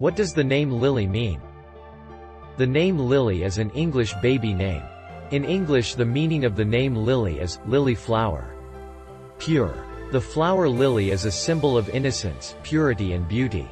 What does the name Lily mean? The name Lily is an English baby name. In English, the meaning of the name Lily is lily flower. Pure. The flower lily is a symbol of innocence, purity and beauty.